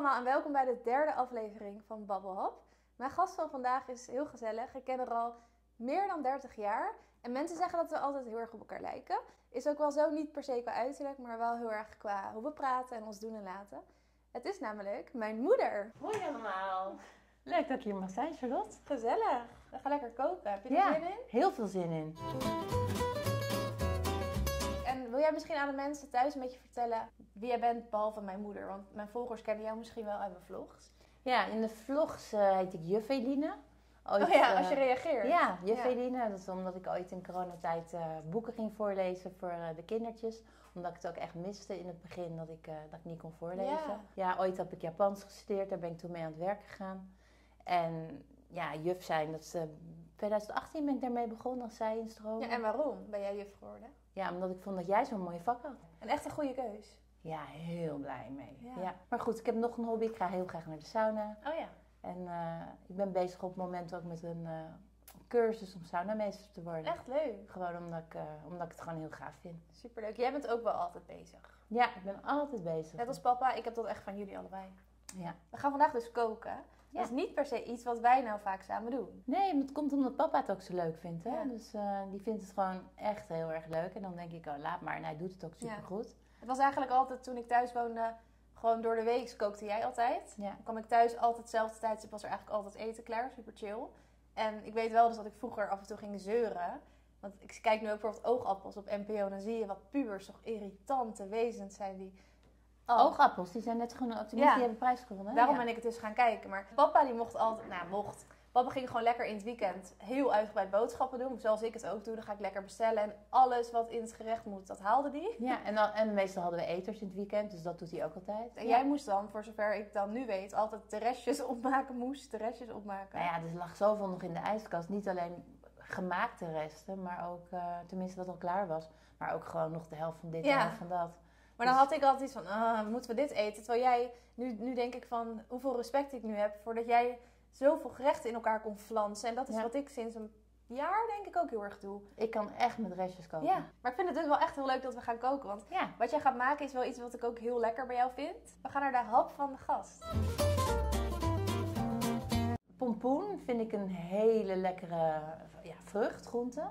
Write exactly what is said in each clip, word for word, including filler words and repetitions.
allemaal en welkom bij de derde aflevering van Babbelhap. Mijn gast van vandaag is heel gezellig. Ik ken haar al meer dan dertig jaar. En mensen zeggen dat we altijd heel erg op elkaar lijken. Is ook wel zo, niet per se qua uiterlijk, maar wel heel erg qua hoe we praten en ons doen en laten. Het is namelijk mijn moeder. Hoi allemaal. Leuk dat jullie mag zijn, Charlotte. Gezellig. We gaan lekker koken. Heb je er ja, zin in? Heel veel zin in. En wil jij misschien aan de mensen thuis een beetje vertellen wie jij bent, behalve mijn moeder? Want mijn volgers kennen jou misschien wel uit mijn vlogs. Ja, in de vlogs uh, heet ik Juf Eline. Ooit, oh ja, als je reageert. Uh, ja, Juf Eline. Ja. Dat is omdat ik ooit in coronatijd uh, boeken ging voorlezen voor uh, de kindertjes. Omdat ik het ook echt miste in het begin dat ik, uh, dat ik niet kon voorlezen. Ja. ja, ooit heb ik Japans gestudeerd. Daar ben ik toen mee aan het werk gegaan. En ja, juf zijn, dat is, uh, twintig achttien ben ik daarmee begonnen als zij instroom. Ja, en waarom ben jij juf geworden? Ja, omdat ik vond dat jij zo'n mooie vak had. En echt een goede keus. Ja, heel blij mee. Ja. Ja. Maar goed, ik heb nog een hobby. Ik ga heel graag naar de sauna. Oh ja. En uh, ik ben bezig op het moment ook met een uh, cursus om saunameester te worden. Echt leuk. Gewoon omdat ik, uh, omdat ik het gewoon heel gaaf vind. Superleuk. Jij bent ook wel altijd bezig. Ja, ik ben altijd bezig. Net als papa, ik heb dat echt van jullie allebei. Ja. We gaan vandaag dus koken. Ja. Dat is niet per se iets wat wij nou vaak samen doen. Nee, maar het komt omdat papa het ook zo leuk vindt. Hè? Ja. Dus uh, die vindt het gewoon echt heel erg leuk. En dan denk ik, oh laat maar. En hij doet het ook supergoed. Ja. Het was eigenlijk altijd, toen ik thuis woonde, gewoon door de week kookte jij altijd. Ja. Dan kwam ik thuis altijd hetzelfde tijdstip, was er eigenlijk altijd eten klaar. Super chill. En ik weet wel dus dat ik vroeger af en toe ging zeuren. Want ik kijk nu ook bijvoorbeeld oogappels op N P O. Dan zie je wat pubers toch irritante wezens zijn die... Oh. Oogappels, die zijn net gewoon optimisten, ja. Die hebben prijs gewonnen. Daarom ja. ben ik het dus gaan kijken. Maar papa die mocht altijd, nou mocht, papa ging gewoon lekker in het weekend heel uitgebreid boodschappen doen. Zoals ik het ook doe, dan ga ik lekker bestellen. En alles wat in het gerecht moet, dat haalde die. Ja, en, dan, en meestal hadden we eters in het weekend, dus dat doet hij ook altijd. En ja. jij moest dan, voor zover ik dan nu weet, altijd de restjes opmaken, moest de restjes opmaken. Nou ja, er dus lag zoveel nog in de ijskast, niet alleen... gemaakte resten, maar ook, uh, tenminste dat al klaar was, maar ook gewoon nog de helft van dit ja. en de helft van dat. Maar dan dus... had ik altijd iets van, uh, moeten we dit eten? Terwijl jij, nu, nu denk ik van hoeveel respect ik nu heb voordat jij zoveel gerechten in elkaar kon flansen. En dat is ja. wat ik sinds een jaar denk ik ook heel erg doe. Ik kan echt met restjes koken. Ja. Maar ik vind het dus wel echt heel leuk dat we gaan koken, want ja. wat jij gaat maken is wel iets wat ik ook heel lekker bij jou vind. We gaan naar de hap van de gast. Pompoen vind ik een hele lekkere ja, vrucht, groente.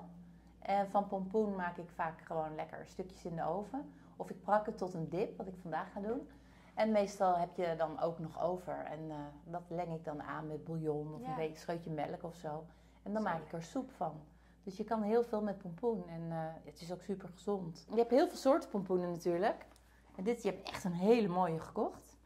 En van pompoen maak ik vaak gewoon lekker stukjes in de oven. Of ik prak het tot een dip, wat ik vandaag ga doen. En meestal heb je dan ook nog over. En uh, dat leng ik dan aan met bouillon of ja. een beetje scheutje melk of zo. En dan Sorry. maak ik er soep van. Dus je kan heel veel met pompoen. En uh, het is ook super gezond. Je hebt heel veel soorten pompoenen natuurlijk. En dit, je hebt echt een hele mooie gekocht.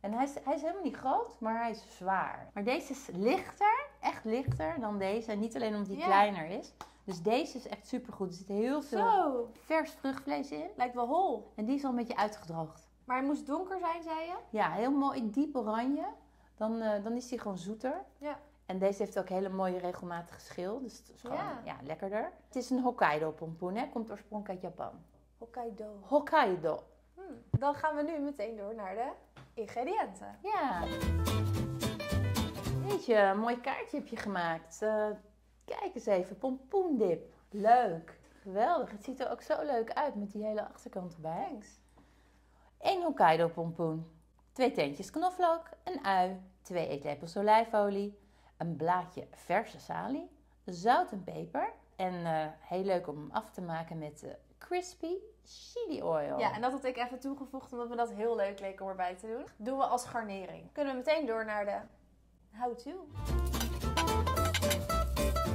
En hij is, hij is helemaal niet groot, maar hij is zwaar. Maar deze is lichter, echt lichter dan deze. En niet alleen omdat hij yeah. kleiner is. Dus deze is echt supergoed. Er zit heel veel Zo. vers vruchtvlees in. Lijkt wel hol. En die is al een beetje uitgedroogd. Maar hij moest donker zijn, zei je? Ja, heel mooi diep oranje. Dan, uh, dan is hij gewoon zoeter. Ja. En deze heeft ook hele mooie regelmatige schil. Dus het is gewoon ja. Ja, lekkerder. Het is een Hokkaido pompoen, hè? Komt oorspronkelijk uit Japan. Hokkaido. Hokkaido. Hm. Dan gaan we nu meteen door naar de... ingrediënten. Ja. Jeetje, een mooi kaartje heb je gemaakt. Uh, kijk eens even, pompoendip. Leuk. Geweldig. Het ziet er ook zo leuk uit met die hele achterkant erbij. Thanks. Eén Hokkaido pompoen. Twee teentjes knoflook. Een ui. Twee eetlepels olijfolie. Een blaadje verse salie. Zout en peper. En uh, heel leuk om hem af te maken met... Uh, Crispy chili oil. Ja, en dat had ik even toegevoegd omdat we dat heel leuk leek om erbij te doen. Doen we als garnering. Kunnen we meteen door naar de how-to.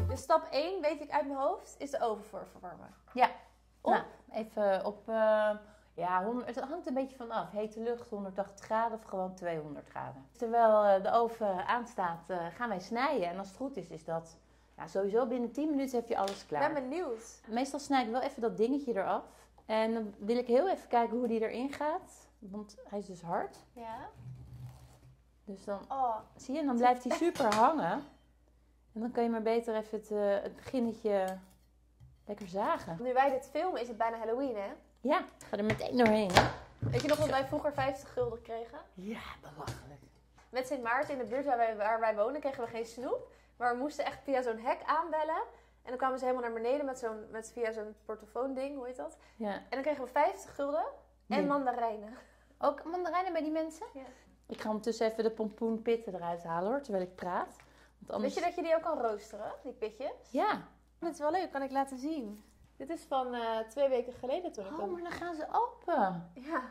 Dus stap één, weet ik uit mijn hoofd, is de oven voorverwarmen. Ja, op. Nou, even op, uh, ja, honderd, het hangt een beetje vanaf. Hete lucht, honderdtachtig graden of gewoon tweehonderd graden. Terwijl de oven aanstaat, uh, gaan wij snijden. En als het goed is, is dat... Ja, sowieso binnen tien minuten heb je alles klaar. Ik ben benieuwd. Meestal snij ik wel even dat dingetje eraf. En dan wil ik heel even kijken hoe die erin gaat. Want hij is dus hard. Ja. Dus dan, oh. zie je, dan blijft hij super hangen. En dan kan je maar beter even het, uh, het beginnetje lekker zagen. Nu wij dit filmen is het bijna Halloween, hè? Ja, ik ga er meteen doorheen. Weet je nog dat wij vroeger vijftig gulden kregen? Ja, belachelijk. Met Sint Maarten in de buurt waar wij, waar wij wonen kregen we geen snoep. Maar we moesten echt via zo'n hek aanbellen. En dan kwamen ze helemaal naar beneden met zo'n, met via zo'n portofoonding, hoe heet dat? Ja. En dan kregen we vijftig gulden en nee. mandarijnen. Ook mandarijnen bij die mensen? Ja. Ik ga ondertussen even de pompoenpitten eruit halen hoor, terwijl ik praat. Want anders... Weet je dat je die ook kan roosteren, die pitjes? Ja. Dat is wel leuk, kan ik laten zien. Dit is van uh, twee weken geleden toen ik Oh, om... maar dan gaan ze open. Ja.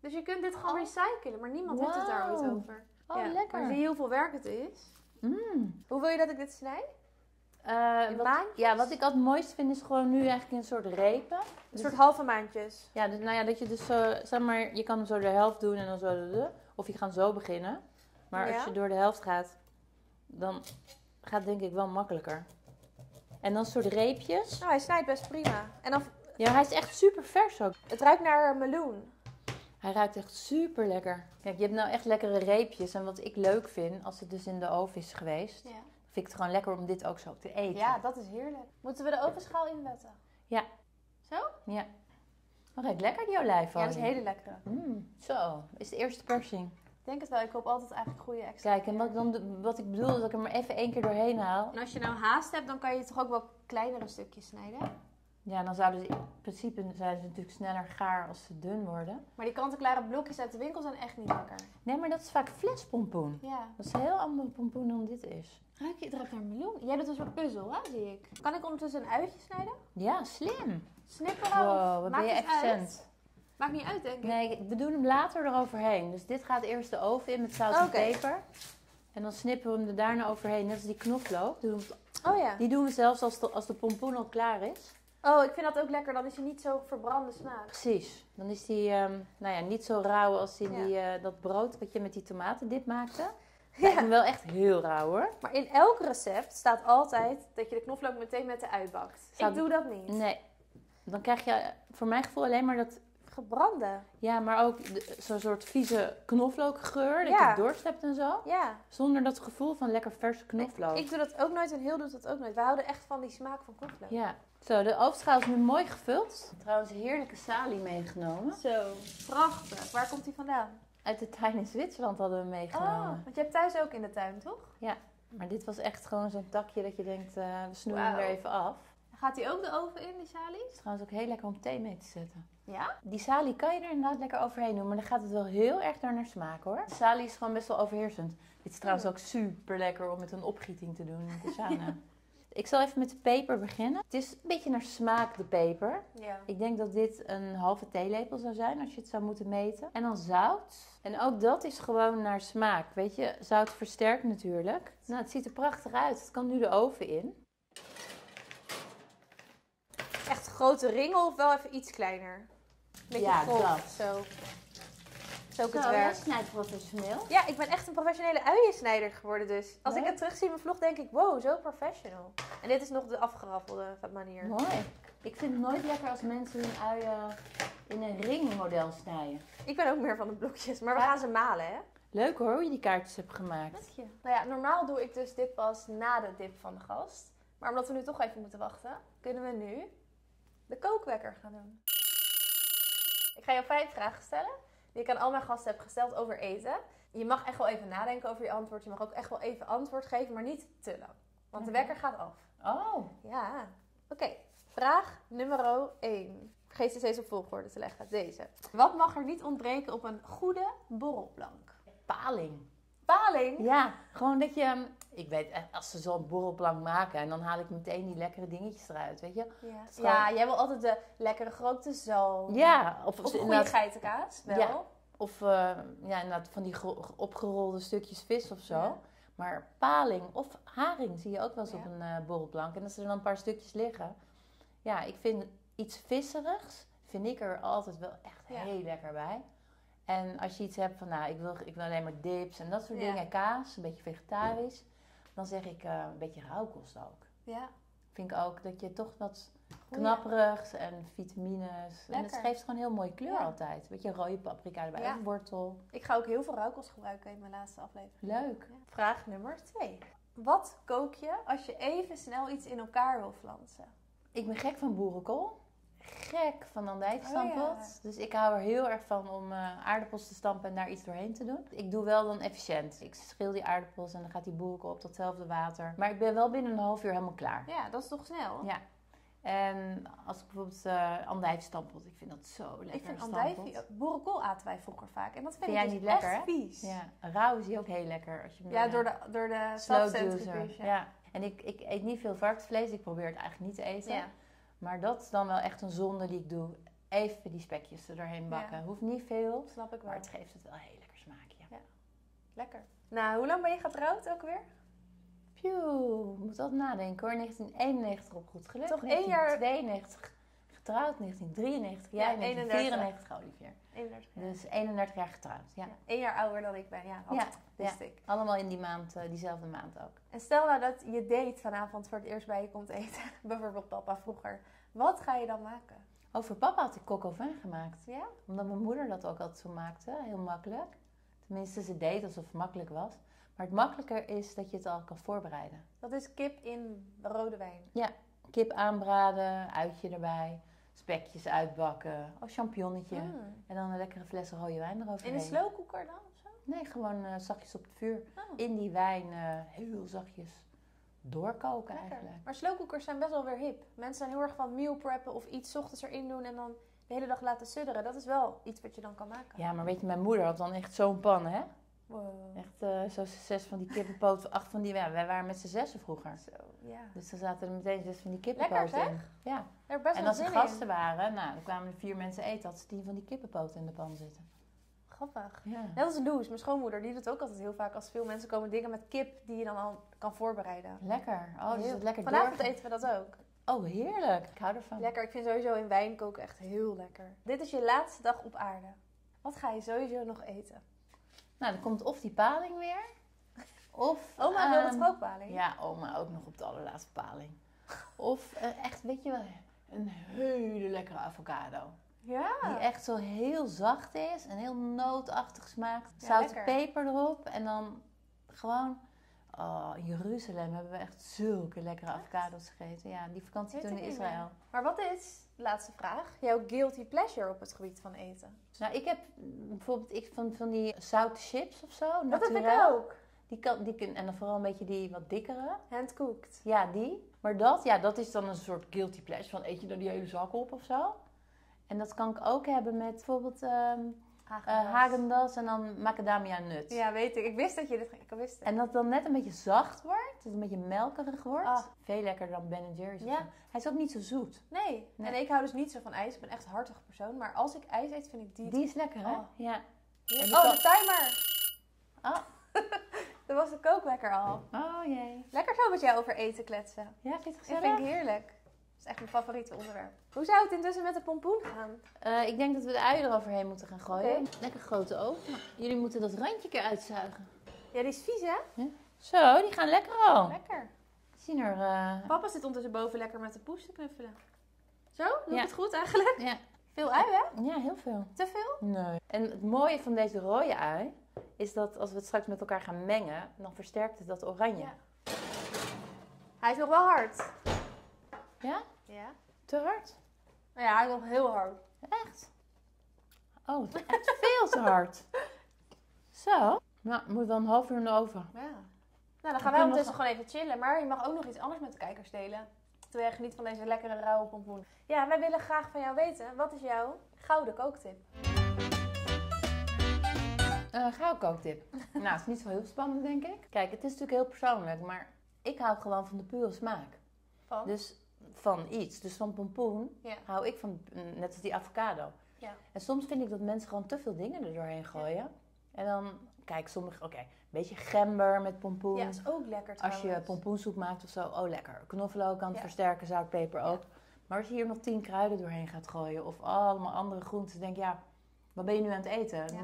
Dus je kunt dit gewoon oh. recyclen, maar niemand wow. heeft het daar ooit over. Oh, ja. lekker. Maar zie je hoeveel werk het is? Mm. Hoe wil je dat ik dit snij? Uh, wat, ja, wat ik altijd mooist vind is gewoon nu eigenlijk een soort repen. Een dus, soort halve maandjes. Ja, dus, nou ja, dat je dus zo, zeg maar, je kan hem zo de helft doen en dan zo. Of je gaat zo beginnen. Maar ja. als je door de helft gaat, dan gaat het denk ik wel makkelijker. En dan een soort reepjes. Nou, hij snijdt best prima. En dan... Ja, hij is echt super vers ook. Het ruikt naar meloen. Hij ruikt echt super lekker. Kijk, je hebt nou echt lekkere reepjes. En wat ik leuk vind, als het dus in de oven is geweest... Ja. Vind ik het gewoon lekker om dit ook zo te eten. Ja, dat is heerlijk. Moeten we de ovenschaal inbetten? Ja. Zo? Ja. Maar ruikt lekker die olijfolie. Ja, dat is hele lekkere. Mm. Zo, is de eerste persing. Ik denk het wel. Ik koop altijd eigenlijk goede extra. Kijk, en wat, dan, wat ik bedoel is dat ik hem er even één keer doorheen haal. En als je nou haast hebt, dan kan je toch ook wel kleinere stukjes snijden? Ja, dan zouden ze in principe zijn ze natuurlijk sneller gaar als ze dun worden. Maar die kant-en-klare blokjes uit de winkel zijn echt niet lekker. Nee, maar dat is vaak flespompoen. Ja. Dat is een heel andere pompoen dan dit is. Ruik je het ruikt naar meloen? Jij doet een soort puzzel, hè, zie ik. Kan ik ondertussen een uitje snijden? Ja, slim. Snipperen of... Wow, wat ben je efficiënt. Maakt niet uit, denk ik. Nee, we doen hem later eroverheen. Dus dit gaat eerst de oven in met zout en okay. peper. En dan snippen we hem er daarna overheen. Net als die knoflook. Die doen we, oh, ja. die doen we zelfs als de, als de pompoen al klaar is. Oh, ik vind dat ook lekker. Dan is hij niet zo verbrande smaak. Precies. Dan is die um, nou ja, niet zo rauw als die, ja. die, uh, dat brood wat je met die tomatendip maakte. Ja. Ik vind hem wel echt heel rauw hoor. Maar in elk recept staat altijd dat je de knoflook meteen met de ui bakt. Zou... Ik doe dat niet. Nee. Dan krijg je voor mijn gevoel alleen maar dat... Gebrande. Ja, maar ook zo'n soort vieze knoflookgeur dat ja. je dorst hebt en zo. Ja. Zonder dat gevoel van lekker verse knoflook. Ik, ik doe dat ook nooit en Heel doet dat ook nooit. We houden echt van die smaak van knoflook. Ja. Zo, de ovenschaal is nu mooi gevuld. Trouwens, heerlijke salie meegenomen. Zo, prachtig. Waar komt die vandaan? Uit de tuin in Zwitserland hadden we meegenomen. Oh, want je hebt thuis ook in de tuin, toch? Ja, maar dit was echt gewoon zo'n takje dat je denkt, uh, we snoeien wow. er even af. Gaat die ook de oven in, die salie? Het is trouwens ook heel lekker om thee mee te zetten. Ja? Die salie kan je er inderdaad lekker overheen doen, maar dan gaat het wel heel erg naar, naar smaak hoor. De salie is gewoon best wel overheersend. Dit is trouwens ook super lekker om met een opgieting te doen in de sauna. Ja. Ik zal even met de peper beginnen. Het is een beetje naar smaak de peper. Ja. Ik denk dat dit een halve theelepel zou zijn als je het zou moeten meten. En dan zout. En ook dat is gewoon naar smaak. Weet je, zout versterkt natuurlijk. Nou, het ziet er prachtig uit. Het kan nu de oven in. Echt grote ringel of wel even iets kleiner? Beetje ja, vol. Dat. Zo. Zo, ik Zo, jij snijdt professioneel. Ja, ik ben echt een professionele uiensnijder geworden dus. Als nee? ik het terugzie in mijn vlog denk ik, wow, zo professional. En dit is nog de afgeraffelde manier. Mooi. Ik vind het nooit lekker als mensen hun uien in een ringmodel snijden. Ik ben ook meer van de blokjes, maar we ja. gaan ze malen hè. Leuk hoor, hoe je die kaartjes hebt gemaakt. Dank je. Nou ja, normaal doe ik dus dit pas na de dip van de gast. Maar omdat we nu toch even moeten wachten, kunnen we nu de kookwekker gaan doen. Ik ga jou vijf vragen stellen. Die ik aan al mijn gasten heb gesteld over eten. Je mag echt wel even nadenken over je antwoord. Je mag ook echt wel even antwoord geven, maar niet te lang. Want okay. de wekker gaat af. Oh. Ja. Oké. Okay. Vraag nummer één. Vergeet ze steeds op volgorde te leggen. Deze. Wat mag er niet ontbreken op een goede borrelplank? Paling. Paling? Ja. Gewoon dat je... Ik weet, als ze zo'n borrelplank maken en dan haal ik meteen die lekkere dingetjes eruit, weet je? Ja, gewoon... ja jij wil altijd de lekkere gerookte zalm. Ja. Of, of goede geitenkaas, wel. Ja. Of uh, ja, inderdaad van die opgerolde stukjes vis of zo. Ja. Maar paling of haring zie je ook wel eens ja. op een uh, borrelplank. En als er dan een paar stukjes liggen. Ja, ik vind iets visserigs, vind ik er altijd wel echt ja. heel lekker bij. En als je iets hebt van, nou, ik wil, ik wil alleen maar dips en dat soort ja. dingen. Kaas, een beetje vegetarisch. Ja. Dan zeg ik uh, een beetje rauwkost ook. Ja. Vind ik ook dat je toch wat knapperigs en vitamines. Lekker. En het geeft gewoon een heel mooie kleur ja. altijd. Een beetje rode paprika erbij, ja. wortel. Ik ga ook heel veel rauwkost gebruiken in mijn laatste aflevering. Leuk. Ja. Vraag nummer twee. Wat kook je als je even snel iets in elkaar wil flansen? Ik ben gek van boerenkool. Gek van andijvie-stamppot. Oh, ja. Dus ik hou er heel erg van om uh, aardappels te stampen en daar iets doorheen te doen. Ik doe wel dan efficiënt. Ik schil die aardappels en dan gaat die boerenkool op datzelfde water. Maar ik ben wel binnen een half uur helemaal klaar. Ja, dat is toch snel? Ja. En als ik bijvoorbeeld uh, andijvstampot, ik vind dat zo lekker. Ik vind andijvie, boerenkool aten wij vroeker vaak. En dat vind, vind ik dus niet lekker, echt vies. Ja. Rauw is die ook heel lekker. Als je ja, door de, door de slow juicer. Ja. Ja. En ik, ik eet niet veel varkensvlees, ik probeer het eigenlijk niet te eten. Ja. Maar dat is dan wel echt een zonde die ik doe. Even die spekjes er doorheen bakken. Ja. Hoeft niet veel, snap ik wel. Maar het geeft het wel een heel lekker smaakje. Ja. Lekker. Nou, hoe lang ben je getrouwd ook weer? Pjoe, moet dat nadenken hoor. negentien eenennegentig op goed geluk. Toch één jaar... negentien tweeënnegentig getrouwd, negentien drieënnegentig. Ja, ja negentien vierennegentig Olivier. eenendertig jaar. Dus eenendertig jaar getrouwd, ja. Eén ja, jaar ouder dan ik ben, ja. Dat ja, wist ja. ik. Allemaal in die maand, uh, diezelfde maand ook. En stel nou dat je date vanavond voor het eerst bij je komt eten. Bijvoorbeeld papa vroeger. Wat ga je dan maken? Oh, voor papa had ik coq au vin gemaakt. Ja? Omdat mijn moeder dat ook altijd zo maakte. Heel makkelijk. Tenminste, ze deed alsof het makkelijk was. Maar het makkelijker is dat je het al kan voorbereiden. Dat is kip in rode wijn? Ja, kip aanbraden, uitje erbij, spekjes uitbakken, of champignonnetje. Mm. En dan een lekkere fles rode wijn eroverheen. In een slow cooker dan? Zo? Nee, gewoon uh, zachtjes op het vuur. Oh. In die wijn uh, heel zachtjes doorkoken lekker. Eigenlijk. Maar slow cookers zijn best wel weer hip. Mensen zijn heel erg van meal preppen of iets 's ochtends erin doen en dan de hele dag laten sudderen. Dat is wel iets wat je dan kan maken. Ja, maar weet je, mijn moeder had dan echt zo'n pan, hè? Wow. Echt uh, zo'n zes van die kippenpoot, acht van die... Ja, wij waren met z'n zessen vroeger. Zo, ja. Dus dan zaten er meteen zes van die kippenpoten in. Ja. Er best en als er gasten in. waren, nou, dan kwamen er vier mensen eten, had ze tien van die kippenpoten in de pan zitten. Grappig. Ja. Net als Loes, mijn schoonmoeder, die doet het ook altijd heel vaak als veel mensen komen dingen met kip die je dan al kan voorbereiden. Lekker. Oh, dus dat lekker Vanavond door... eten we dat ook. Oh, heerlijk. Ik hou ervan. Lekker. Ik vind sowieso in wijn koken echt heel lekker. Dit is je laatste dag op aarde. Wat ga je sowieso nog eten? Nou, dan komt of die paling weer, of... Oma um, wil het ook paling. Ja, oma ook nog op de allerlaatste paling. Of uh, echt, weet je wel, een hele lekkere avocado. Ja. Die echt zo heel zacht is en heel nootachtig smaakt. Ja, zout en peper erop en dan gewoon... Oh, in Jeruzalem hebben we echt zulke lekkere echt? avocado's gegeten. Ja, die vakantie toen in Israël. Mee. Maar wat is, laatste vraag, jouw guilty pleasure op het gebied van eten? Nou, ik heb bijvoorbeeld ik van, van die zoute chips of zo. Dat heb ik ook. Die kan, die, en dan vooral een beetje die wat dikkere. Handcooked. Ja, die. Maar dat, ja, dat is dan een soort guilty pleasure. Van eet je dan die hele zak op of zo. En dat kan ik ook hebben met bijvoorbeeld... Um, Haagendas uh, en dan macadamia nut. Ja, weet ik. Ik wist dat je dit... Ik wist het. En dat dan net een beetje zacht wordt. Dat het een beetje melkerig wordt. Oh. Veel lekkerder dan Ben en Jerry's. Ja. Hij is ook niet zo zoet. Nee. nee. En ik hou dus niet zo van ijs. Ik ben echt een hartig persoon. Maar als ik ijs eet, vind ik die... Die is lekker, hè? Oh. Ja. ja. Oh, de timer! Oh. Dat was de kookwekker al. Oh, jee. Lekker zo met jou over eten kletsen. Ja, vind je het gezellig? Ik vind het heerlijk. Dat is echt mijn favoriete onderwerp. Hoe zou het intussen met de pompoen gaan? Uh, ik denk dat we de ui eroverheen moeten gaan gooien. Okay. Lekker grote oven. Jullie moeten dat randje keer uitzuigen. Ja, die is vies, hè? Huh? Zo, die gaan lekker al. Lekker. Zien er... Uh... Papa zit ondertussen boven lekker met de poes te knuffelen. Zo? Doe ja. het goed eigenlijk? Ja. Veel ui, hè? Ja, heel veel. Te veel? Nee. En het mooie van deze rode ui is dat als we het straks met elkaar gaan mengen, dan versterkt het dat oranje. Ja. Hij is nog wel hard. Ja? Ja. Te hard? Ja, hij is nog heel hard. Echt? Oh, het is echt veel te hard. Zo. Nou, moet wel een half uur in de oven. Ja. Nou, dan gaan wij ondertussen nog... gewoon even chillen. Maar je mag ook nog iets anders met de kijkers delen. Terwijl je geniet van deze lekkere rauwe pompoen. Ja, wij willen graag van jou weten. Wat is jouw gouden kooktip? Uh, gouden kooktip? Nou, het is niet zo heel spannend, denk ik. Kijk, het is natuurlijk heel persoonlijk. Maar ik hou gewoon van de pure smaak. Van? Dus... Van iets. Dus van pompoen ja. hou ik van, net als die avocado. Ja. En soms vind ik dat mensen gewoon te veel dingen er doorheen gooien. Ja. En dan, kijk, sommige, oké, okay, een beetje gember met pompoen. Ja, dat is ook lekker trouwens. Als je pompoensoep maakt of zo, oh lekker. Knoflook aan het ja. versterken, zout, peper ook. Ja. Maar als je hier nog tien kruiden doorheen gaat gooien of allemaal andere groenten, denk je, ja, wat ben je nu aan het eten? Ja.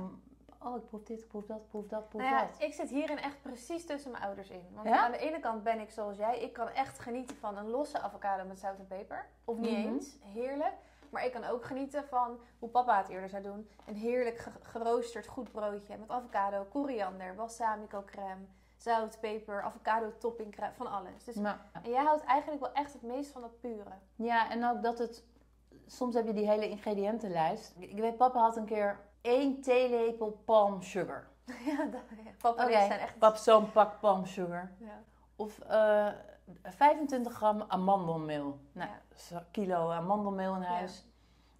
Oh, ik proef dit, ik proef dat, ik proef dat, ik proef nou ja, dat. Ik zit hierin echt precies tussen mijn ouders in. Want ja? aan de ene kant ben ik zoals jij. Ik kan echt genieten van een losse avocado met zout en peper. Of niet mm-hmm. eens. Heerlijk. Maar ik kan ook genieten van, hoe papa het eerder zou doen, een heerlijk ge geroosterd goed broodje met avocado, koriander, balsamico crème, zout, peper, avocado topping crème, van alles. Dus, nou. En jij houdt eigenlijk wel echt het meest van dat pure. Ja, en ook dat het... Soms heb je die hele ingrediëntenlijst. Ik weet, papa had een keer... één theelepel palm sugar. Ja, dat, ja. Papa okay. zijn echt... Pap zo'n pak palm sugar. Ja. Of uh, vijfentwintig gram amandelmeel. Nou, ja. Kilo amandelmeel in huis. Ja.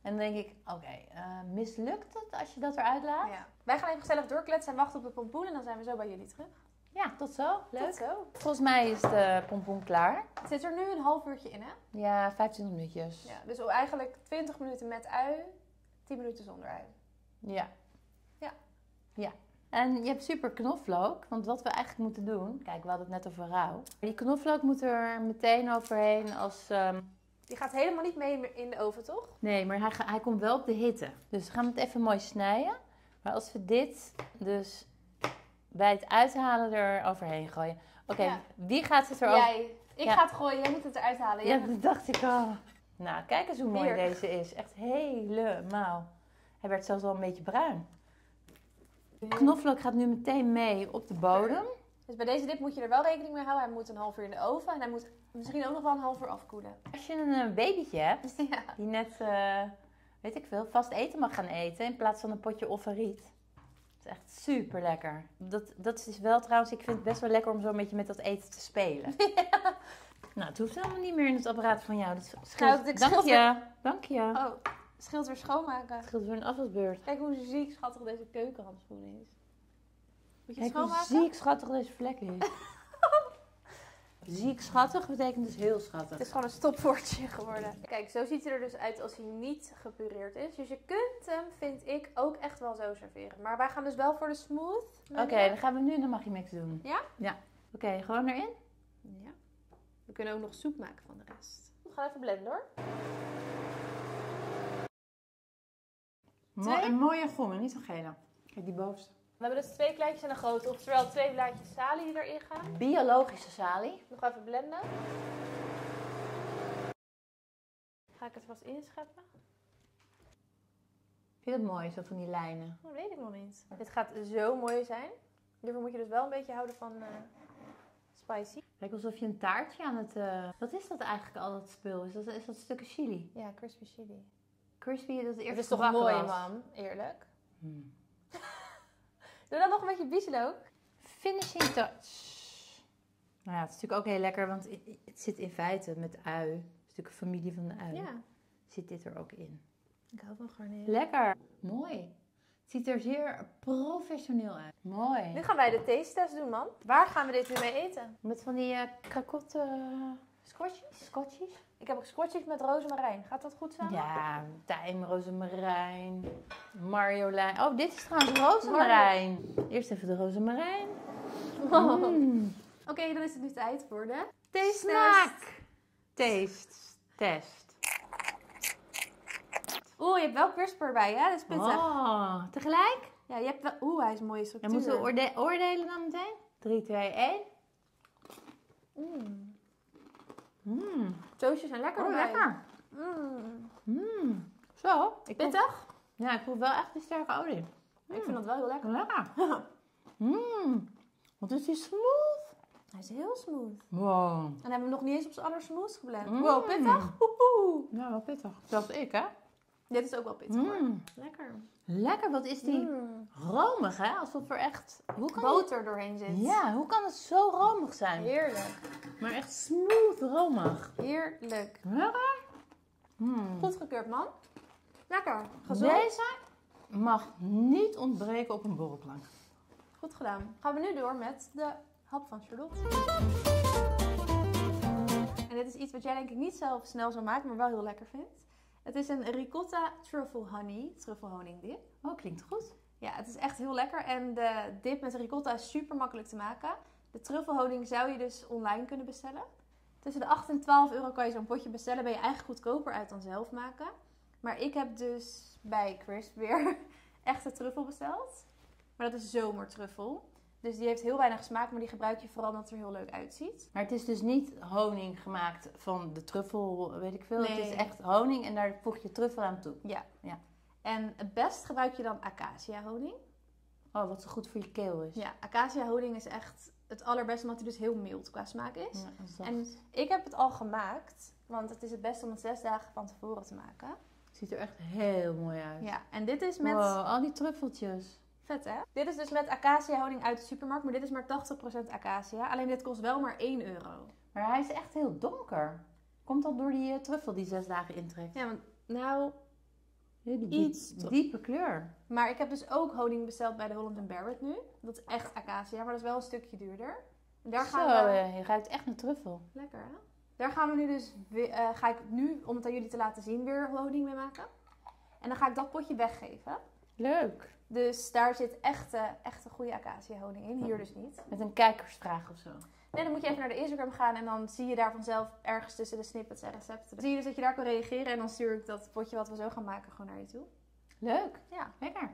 En dan denk ik, oké, okay, uh, mislukt het als je dat eruit laat? Ja. Wij gaan even gezellig doorkletsen en wachten op de pompoen. En dan zijn we zo bij jullie terug. Ja, tot zo. Leuk. Tot zo. Volgens mij is de pompoen klaar. Het zit er nu een half uurtje in, hè? Ja, vijfentwintig minuutjes. Ja, dus eigenlijk twintig minuten met ui, tien minuten zonder ui. Ja. Ja. Ja. En je hebt super knoflook, want wat we eigenlijk moeten doen... Kijk, we hadden het net over rauw. Die knoflook moet er meteen overheen als... Um... Die gaat helemaal niet mee in de oven, toch? Nee, maar hij, ga, hij komt wel op de hitte. Dus we gaan het even mooi snijden. Maar als we dit dus bij het uithalen er overheen gooien... Oké, okay, ja. Wie gaat het erover... Jij. Ik ja. ga het gooien, jij moet het eruit halen. Ja, dat dacht ik al. Nou, kijk eens hoe mooi Heerlijk. Deze is. Echt helemaal. Hij werd zelfs al een beetje bruin. De knoflook gaat nu meteen mee op de bodem. Dus bij deze dip moet je er wel rekening mee houden. Hij moet een half uur in de oven en hij moet misschien ook nog wel een half uur afkoelen. Als je een babytje hebt, ja. die net, uh, weet ik veel, vast eten mag gaan eten in plaats van een potje offeriet. Dat is echt super lekker. Dat, dat is wel trouwens, ik vind het best wel lekker om zo'n beetje met dat eten te spelen. Ja. Nou, het hoeft helemaal niet meer in het apparaat van jou. Dat scheelt... nou, Dank je. Dank je. Oh. Scheelt weer schoonmaken. Scheelt weer een afwasbeurt. Kijk hoe ziek schattig deze keukenhandschoen is. Moet je Kijk schoonmaken? Hoe ziek schattig deze vlek is. Ziek schattig betekent dus heel schattig. Het is gewoon een stopwoordje geworden. Kijk, zo ziet hij er dus uit als hij niet gepureerd is. Dus je kunt hem, vind ik, ook echt wel zo serveren. Maar wij gaan dus wel voor de smooth. Oké, okay, dan gaan we nu de Maggie Mix doen. Ja? Ja. Oké, okay, gewoon erin? Ja. We kunnen ook nog soep maken van de rest. We gaan even blenden hoor. Twee? Een mooie groene, niet een gele. Kijk, die bovenste. We hebben dus twee kleintjes en een grote, oftewel twee blaadjes salie die erin gaan. Biologische salie. Nog even blenden. Ga ik het vast inscheppen? Vind je dat mooi, zo van die lijnen? Dat weet ik nog niet. Dit gaat zo mooi zijn. Hiervoor moet je dus wel een beetje houden van uh, spicy. Lijkt alsof je een taartje aan het... Uh... Wat is dat eigenlijk al dat spul? Is dat, is dat stukken chili? Ja, crispy chili. Crispy, dat is eerst is toch mooi, man. Eerlijk. Hmm. Doe dan nog een beetje bieslook. Finishing touch. Nou ja, het is natuurlijk ook heel lekker, want het zit in feite met ui. Het is natuurlijk een familie van de ui. Ja. Zit dit er ook in. Ik hou van garneren. Lekker. Mooi. Het ziet er zeer professioneel uit. Mooi. Nu gaan wij de taste-test doen, man. Waar gaan we dit nu mee eten? Met van die uh, krakotten... Scotchies? Scotchies? Ik heb ook scotchies met rozemarijn. Gaat dat goed samen? Ja, tijm, rozemarijn, marjolein. Oh, dit is trouwens rozemarijn. Eerst even de rozemarijn. Oh. Mm. Oké, okay, dan is het nu tijd voor de... Taste test. Taste test. Oeh, je hebt wel crisper bij, hè? Dat is pittig. Oh, tegelijk? Ja, je hebt wel... Oeh, hij is een mooie structuur. En moeten we oorde oordelen dan meteen? drie, twee, één. Mm. Mmm. Toastjes zijn lekker. Oh, erbij. Lekker. Mmm. Mm. Zo. Pittig? Ja, ik proef wel echt die sterke olie. Mm. Ik vind dat wel heel lekker. Lekker. Mmm. Wat is die smooth? Hij is heel smooth. Wow. En hebben we nog niet eens op z'n anders smooth geblend. Mm. Wow, pittig. Oehoe. Ja, wel pittig. Zelfs ik, hè? Dit is ook wel pittig, hoor. Mm. Lekker. Lekker. Wat is die mm. romig, hè? Alsof er echt hoe kan boter die... doorheen zit. Ja, hoe kan het zo romig zijn? Heerlijk. Maar echt smooth romig. Heerlijk. Lekker. Mm. Goed gekeurd, man. Lekker. Gezond. Deze mag niet ontbreken op een borrelplank. Goed gedaan. Gaan we nu door met de hap van Charlotte. En dit is iets wat jij denk ik niet zelf snel zou maken, maar wel heel lekker vindt. Het is een ricotta truffle honey, truffle honingdip. Oh, klinkt goed. Ja, het is echt heel lekker en de dip met de ricotta is super makkelijk te maken. De truffelhoning zou je dus online kunnen bestellen. Tussen de acht en twaalf euro kan je zo'n potje bestellen. Ben je eigenlijk goedkoper uit dan zelf maken. Maar ik heb dus bij Crisp weer echte truffel besteld. Maar dat is zomertruffel. Dus die heeft heel weinig smaak, maar die gebruik je vooral omdat het er heel leuk uitziet. Maar het is dus niet honing gemaakt van de truffel, weet ik veel. Nee. Het is echt honing en daar voeg je truffel aan toe. Ja. Ja. En het best gebruik je dan acacia honing. Oh, wat zo goed voor je keel is. Ja, acacia honing is echt het allerbeste, omdat hij dus heel mild qua smaak is. Ja, exact. En ik heb het al gemaakt, want het is het beste om het zes dagen van tevoren te maken. Het ziet er echt heel mooi uit. Ja, en dit is met... Wow, al die truffeltjes. Vet, hè? Dit is dus met acacia honing uit de supermarkt, maar dit is maar tachtig procent acacia. Alleen dit kost wel maar één euro. Maar hij is echt heel donker. Komt dat door die uh, truffel die zes dagen intrekt? Ja, want nou... Die iets diepe, diepe kleur. Maar ik heb dus ook honing besteld bij de Holland en Barrett nu. Dat is echt acacia, maar dat is wel een stukje duurder. En daar gaan Zo, we... je ruikt echt naar truffel. Lekker, hè? Daar gaan we nu dus, uh, ga ik nu, om het aan jullie te laten zien, weer honing mee maken. En dan ga ik dat potje weggeven. Leuk. Dus daar zit echt, uh, echt een goede acacia honing in. Hier dus niet. Met een kijkersvraag of zo. Nee, dan moet je even naar de Instagram gaan en dan zie je daar vanzelf ergens tussen de snippets en recepten. Dan zie je dus dat je daar kan reageren en dan stuur ik dat potje wat we zo gaan maken gewoon naar je toe. Leuk. Ja, lekker.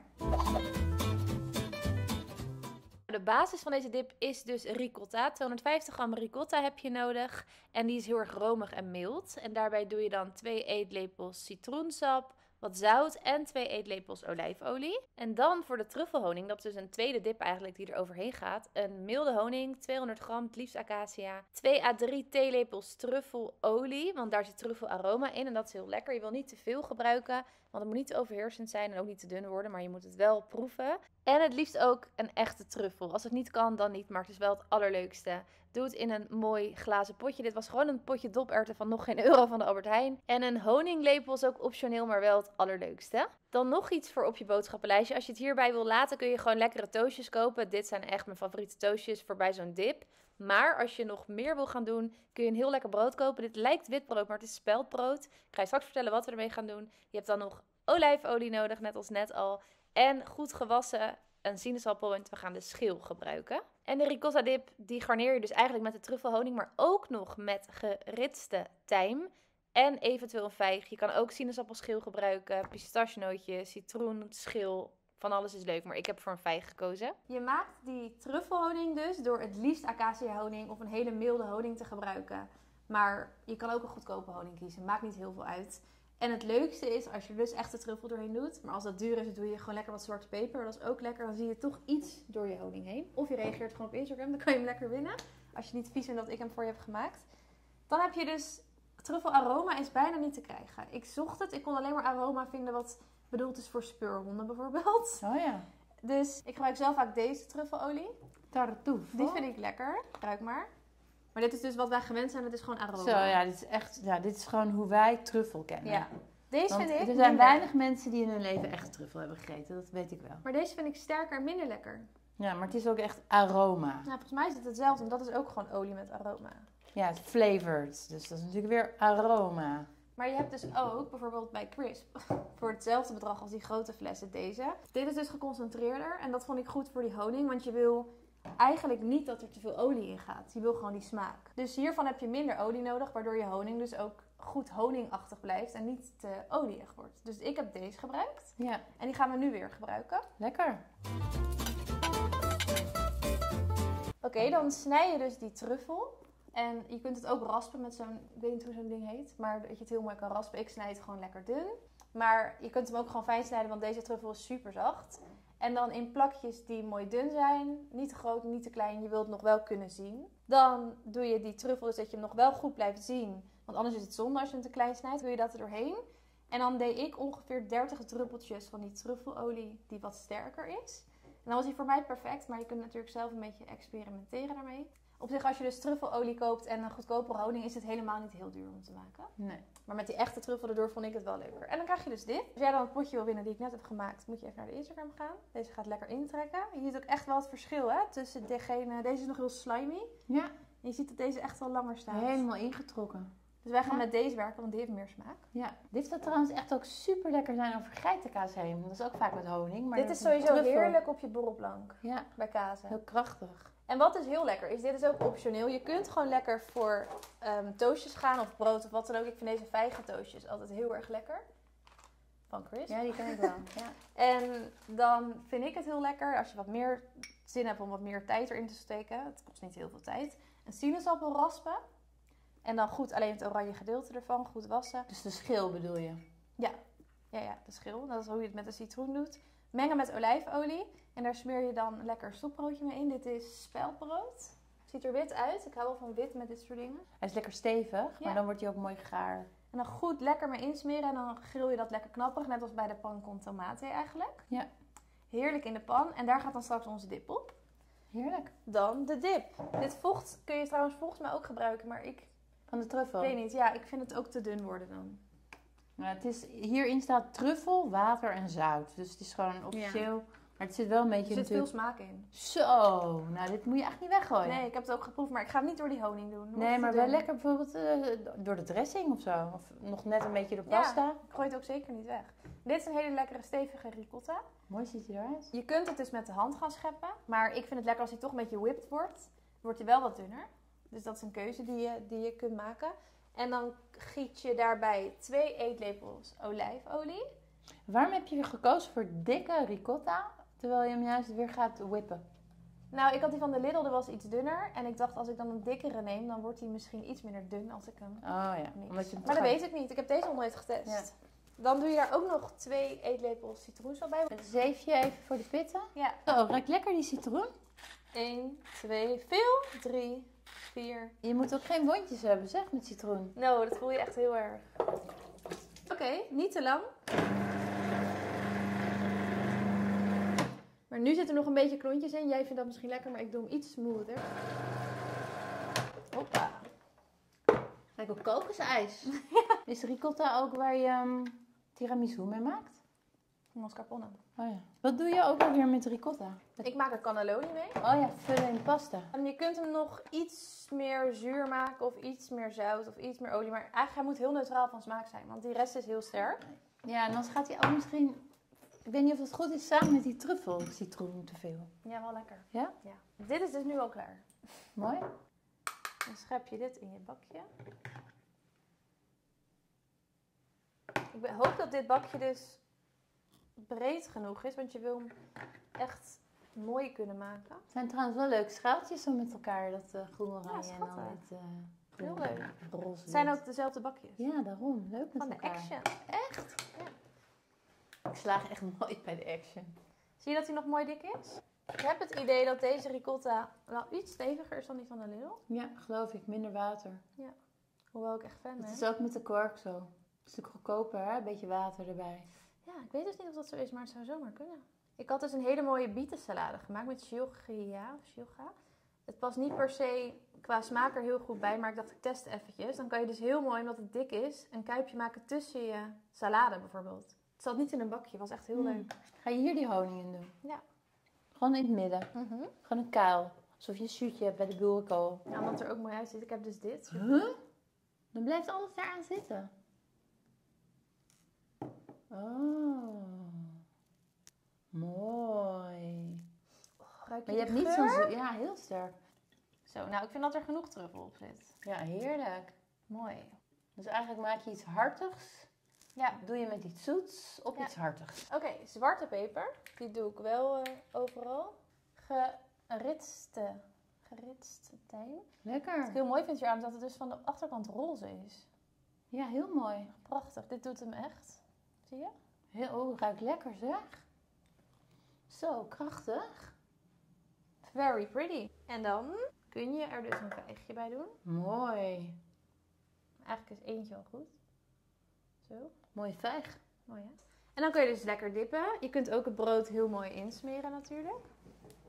De basis van deze dip is dus ricotta. tweehonderdvijftig gram ricotta heb je nodig en die is heel erg romig en mild. En daarbij doe je dan twee eetlepels citroensap, wat zout en twee eetlepels olijfolie. En dan voor de truffelhoning, dat is dus een tweede dip eigenlijk die er overheen gaat. Een milde honing, tweehonderd gram, het liefst acacia. twee à drie theelepels truffelolie, want daar zit truffelaroma in en dat is heel lekker. Je wil niet te veel gebruiken, want het moet niet te overheersend zijn en ook niet te dun worden, maar je moet het wel proeven. En het liefst ook een echte truffel. Als het niet kan, dan niet, maar het is wel het allerleukste. Doe het in een mooi glazen potje. Dit was gewoon een potje doperwten van nog geen euro van de Albert Heijn. En een honinglepel is ook optioneel, maar wel het allerleukste. Dan nog iets voor op je boodschappenlijstje. Als je het hierbij wil laten, kun je gewoon lekkere toastjes kopen. Dit zijn echt mijn favoriete toastjes voorbij zo'n dip. Maar als je nog meer wil gaan doen, kun je een heel lekker brood kopen. Dit lijkt witbrood, maar het is speldbrood. Ik ga je straks vertellen wat we ermee gaan doen. Je hebt dan nog olijfolie nodig, net als net al. En goed gewassen een sinaasappel, en we gaan de schil gebruiken. En de ricotta dip, die garneer je dus eigenlijk met de truffelhoning, maar ook nog met geritste tijm en eventueel een vijg. Je kan ook sinaasappelschil gebruiken, pistachenootjes, citroen, schil, van alles is leuk, maar ik heb voor een vijg gekozen. Je maakt die truffelhoning dus door het liefst acacia honing of een hele milde honing te gebruiken. Maar je kan ook een goedkope honing kiezen, maakt niet heel veel uit. En het leukste is als je dus echt de truffel doorheen doet. Maar als dat duur is, dan doe je gewoon lekker wat zwarte peper. Dat is ook lekker. Dan zie je toch iets door je honing heen. Of je reageert gewoon op Instagram. Dan kan je hem lekker winnen. Als je niet vies bent dat ik hem voor je heb gemaakt. Dan heb je dus... Truffelaroma is bijna niet te krijgen. Ik zocht het. Ik kon alleen maar aroma vinden wat bedoeld is voor speurhonden bijvoorbeeld. Oh ja. Dus ik gebruik zelf vaak deze truffelolie. Tartufel. Die vind ik lekker. Ruik maar. Maar dit is dus wat wij gewend zijn, het is gewoon aroma. Zo ja, dit is echt, ja, dit is gewoon hoe wij truffel kennen. Ja. Deze Want vind ik. Er zijn weinig mensen die in hun leven echt truffel hebben gegeten, dat weet ik wel. Maar deze vind ik sterker en minder lekker. Ja, maar het is ook echt aroma. Nou, volgens mij is het hetzelfde, want dat is ook gewoon olie met aroma. Ja, het is flavored, dus dat is natuurlijk weer aroma. Maar je hebt dus ook bijvoorbeeld bij Crisp, voor hetzelfde bedrag als die grote flessen, deze. Dit is dus geconcentreerder en dat vond ik goed voor die honing, want je wil... Eigenlijk niet dat er te veel olie in gaat. Je wil gewoon die smaak. Dus hiervan heb je minder olie nodig, waardoor je honing dus ook goed honingachtig blijft en niet te olieig wordt. Dus ik heb deze gebruikt. Ja. En die gaan we nu weer gebruiken. Lekker. Oké, okay, dan snij je dus die truffel. En je kunt het ook raspen met zo'n, ik weet niet hoe zo'n ding heet, maar dat je het heel mooi kan raspen. Ik snij het gewoon lekker dun. Maar je kunt hem ook gewoon fijn snijden, want deze truffel is super zacht. En dan in plakjes die mooi dun zijn. Niet te groot, niet te klein. Je wilt het nog wel kunnen zien. Dan doe je die truffel, dus dat je hem nog wel goed blijft zien. Want anders is het zonde als je hem te klein snijdt. Doe je dat er doorheen. En dan deed ik ongeveer dertig druppeltjes van die truffelolie die wat sterker is. En dan was die voor mij perfect. Maar je kunt natuurlijk zelf een beetje experimenteren daarmee. Op zich, als je dus truffelolie koopt en een goedkope honing, is het helemaal niet heel duur om te maken. Nee. Maar met die echte truffel erdoor vond ik het wel leuker. En dan krijg je dus dit. Als jij dan het potje wil winnen die ik net heb gemaakt, moet je even naar de Instagram gaan. Deze gaat lekker intrekken. Je ziet ook echt wel het verschil, hè? Tussen degene... Deze is nog heel slimy. Ja. En je ziet dat deze echt al langer staat. Helemaal ingetrokken. Dus wij gaan ja. met deze werken, want die heeft meer smaak. Ja. Dit zou trouwens echt ook super lekker zijn over geitenkaas heen. Dat is ook vaak met honing. Maar dit is sowieso heerlijk op je borrelplank. Ja. Bij kazen. Heel krachtig. En wat is heel lekker is, dit is ook optioneel. Je kunt gewoon lekker voor um, toastjes gaan of brood of wat dan ook. Ik vind deze vijgentoastjes altijd heel erg lekker. Van Chris. Ja, die ken ik wel. Ja. En dan vind ik het heel lekker als je wat meer zin hebt om wat meer tijd erin te steken. Het kost niet heel veel tijd. Een sinaasappel raspen. En dan goed alleen het oranje gedeelte ervan. Goed wassen. Dus de schil bedoel je? Ja, ja, ja de schil. Dat is hoe je het met de citroen doet. Mengen met olijfolie. En daar smeer je dan lekker een soepbroodje mee in. Dit is speldbrood. Ziet er wit uit. Ik hou wel van wit met dit soort dingen. Hij is lekker stevig, ja. Maar dan wordt hij ook mooi gaar. En dan goed lekker mee insmeren. En dan grill je dat lekker knappig. Net als bij de pan con tomate eigenlijk. Ja. Heerlijk in de pan. En daar gaat dan straks onze dip op. Heerlijk. Dan de dip. Dit vocht kun je trouwens volgens mij ook gebruiken, maar ik... Van de truffel? Ik weet niet. Ja, ik vind het ook te dun worden dan. Nou, het is, hierin staat truffel, water en zout. Dus het is gewoon officieel... Ja. Maar het zit wel een beetje... Er zit natuurlijk... veel smaak in. Zo, nou dit moet je echt niet weggooien. Nee, ik heb het ook geproefd, maar ik ga het niet door die honing doen. Nee, maar wel lekker bijvoorbeeld uh, door de dressing of zo. Of nog net een beetje de pasta. Ja, ik gooi het ook zeker niet weg. Dit is een hele lekkere stevige ricotta. Mooi ziet hij eruit. Je kunt het dus met de hand gaan scheppen. Maar ik vind het lekker als hij toch een beetje whipped wordt. Wordt hij wel wat dunner. Dus dat is een keuze die je, die je kunt maken. En dan giet je daarbij twee eetlepels olijfolie. Waarom heb je gekozen voor dikke ricotta? Terwijl je hem juist weer gaat whippen. Nou, ik had die van de Lidl, die was iets dunner. En ik dacht, als ik dan een dikkere neem, dan wordt hij misschien iets minder dun als ik hem oh, ja. mix. Omdat je het maar gaat... dat weet ik niet. Ik heb deze al nooit getest. Ja. Dan doe je daar ook nog twee eetlepels citroensap bij. Een zeefje even voor de pitten. Ja. Zo, ruikt lekker die citroen. Eén, twee, veel. Drie, vier. Je moet ook geen wondjes hebben, zeg, met citroen. Nou, dat voel je echt heel erg. Oké, okay, niet te lang. Maar nu zitten er nog een beetje klontjes in. Jij vindt dat misschien lekker, maar ik doe hem iets smoother. Hoppa. Kijk, ook kokosijs. Ja. Is ricotta ook waar je um, tiramisu mee maakt? Mascarpone. Oh ja. Wat doe je ook alweer met ricotta? Met... Ik maak er cannelloni mee. Oh ja, vullen in pasta. En je kunt hem nog iets meer zuur maken of iets meer zout of iets meer olie. Maar eigenlijk hij moet heel neutraal van smaak zijn, want die rest is heel sterk. Ja, en dan gaat hij ook misschien... Ik weet niet of het goed is samen met die truffel, citroen te veel. Ja, wel lekker. Ja? Ja. Dit is dus nu al klaar. Mooi. Dan schep je dit in je bakje. Ik hoop dat dit bakje dus breed genoeg is, want je wil hem echt mooi kunnen maken. Het zijn trouwens wel leuke schaaltjes zo met elkaar, dat uh, groen-oranje ja, en dan dit uh, groen, heel leuk. Roze. Het zijn ook dezelfde bakjes. Ja, daarom. Leuk met Van elkaar. Van de Action. Echt? Ja. Ik slaag echt nooit bij de Action. Zie je dat hij nog mooi dik is? Ik heb het idee dat deze ricotta wel iets steviger is dan die van de Lidl. Ja, geloof ik. Minder water. Ja. Hoewel ik echt fan ben. Het is ook met de kork zo. Het is natuurlijk goedkoper, hè? Een beetje water erbij. Ja, ik weet dus niet of dat zo is, maar het zou zomaar kunnen. Ik had dus een hele mooie bietensalade gemaakt met shiogia of shioga. Het past niet per se qua smaak er heel goed bij, maar ik dacht ik test eventjes. Dan kan je dus heel mooi, omdat het dik is, een kuipje maken tussen je salade bijvoorbeeld. Het zat niet in een bakje, was echt heel mm. leuk. Ga je hier die honing in doen? Ja. Gewoon in het midden. Mm-hmm. Gewoon een kuil. Alsof je een zuurtje hebt bij de boerenkool. Ja, omdat er ook mooi uitziet. Ik heb dus dit. Huh? Dan blijft alles daaraan zitten. Oh. Mooi. Oh, ruik je maar je hebt niet zo'n... Ja, heel sterk. Zo, nou ik vind dat er genoeg truffel op zit. Ja, heerlijk. Mooi. Dus eigenlijk maak je iets hartigs. Ja, doe je met iets zoets op ja. iets hartigs. Oké, okay, zwarte peper. Die doe ik wel uh, overal. Geritste. Geritste tijm. Lekker. Wat ik heel mooi vind hier aan, dat het dus van de achterkant roze is. Ja, heel mooi. Prachtig. Dit doet hem echt. Zie je? Heel, oh, ruikt lekker zeg. Zo, krachtig. Very pretty. En dan kun je er dus een vijgje bij doen. Mooi. Eigenlijk is eentje al goed. Zo. Mooie vijg. Mooi, hè? En dan kun je dus lekker dippen. Je kunt ook het brood heel mooi insmeren natuurlijk.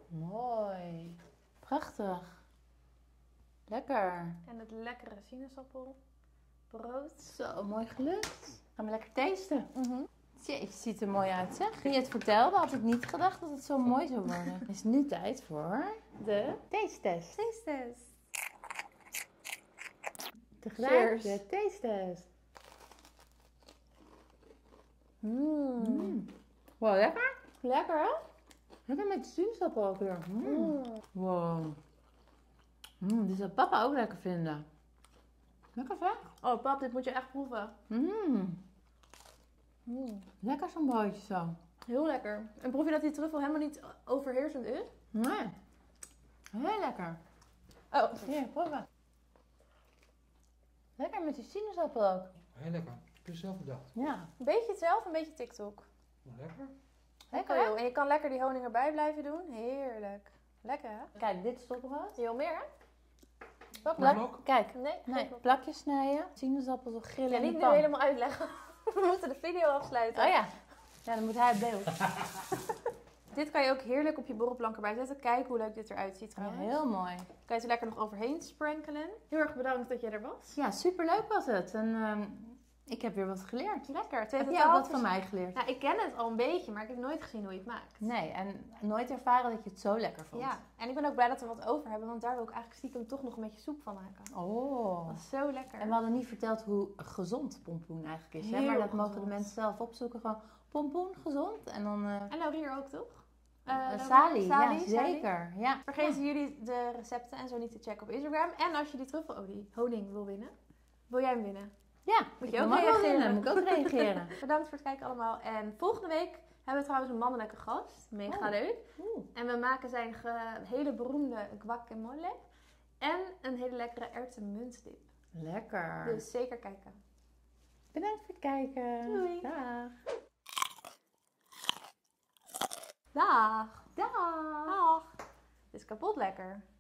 Mooi. Prachtig. Lekker. En het lekkere sinaasappelbrood. Zo, mooi gelukt. Gaan we lekker tasten. Mm-hmm. Jeetje, ziet er mooi uit zeg. Toen je het vertelde had ik niet gedacht dat het zo mooi zou worden. Het is nu tijd voor de taste-test. Taste-test. Tegelijk de taste-test. Mmm. Mm. Wow, lekker? Lekker, hè? Lekker met sinaasappel ook weer. Mm. Mm. Wow. Mm, dit zou papa ook lekker vinden. Lekker, hè? Oh, pap, dit moet je echt proeven. Mmm. Mm. Lekker zo'n broodje zo. Heel lekker. En proef je dat die truffel helemaal niet overheersend is? Nee. Heel lekker. Oh, hier, proeven. Lekker met die sinaasappel ook. Heel lekker. Heb je zelf bedacht? Ja. Een beetje hetzelfde, een beetje TikTok. Lekker. Lekker, joh. En je kan lekker die honing erbij blijven doen. Heerlijk. Lekker, hè? Kijk, dit is topbrood. Heel meer, hè? Plak, plak. Kijk, nee, nee. plakjes snijden, sinaasappels of grillen. Ja, niet nu helemaal uitleggen. We moeten de video afsluiten. Oh ja. Ja, dan moet hij op beeld. Dit kan je ook heerlijk op je borrelplank erbij zetten. Kijk hoe leuk dit eruit ziet trouwens. Ja, heel mooi. Kan je het lekker nog overheen sprenkelen. Heel erg bedankt dat jij er was. Ja, superleuk was het. En um, ik heb weer wat geleerd. Lekker. Het heb jij ook wat van mij geleerd? Nou, ik ken het al een beetje, maar ik heb nooit gezien hoe je het maakt. Nee, en nooit ervaren dat je het zo lekker vond. Ja, en ik ben ook blij dat we wat over hebben, want daar wil ik eigenlijk stiekem toch nog een beetje soep van maken. Oh. Dat is zo lekker. En we hadden niet verteld hoe gezond pompoen eigenlijk is. Hè? Maar dat gezond. Mogen de mensen zelf opzoeken. Gewoon pompoen, gezond. En dan... Uh... En laurier ook, toch? Uh, Sali, ja zeker. Ja. Vergeten ja. jullie de recepten en zo niet te checken op Instagram. En als je die truffelolie honing wil winnen, wil jij hem winnen? Ja, moet je ook reageren. Moet ik ook reageren. Bedankt voor het kijken allemaal. En volgende week hebben we trouwens een mannelijke gast. Mega oh. leuk. Oeh. En we maken zijn hele beroemde guacamole. En een hele lekkere erwtenmuntdip. Lekker. Dus zeker kijken. Bedankt voor het kijken. Doei. Dag. Dag. Dag. Dag. Het is kapot lekker.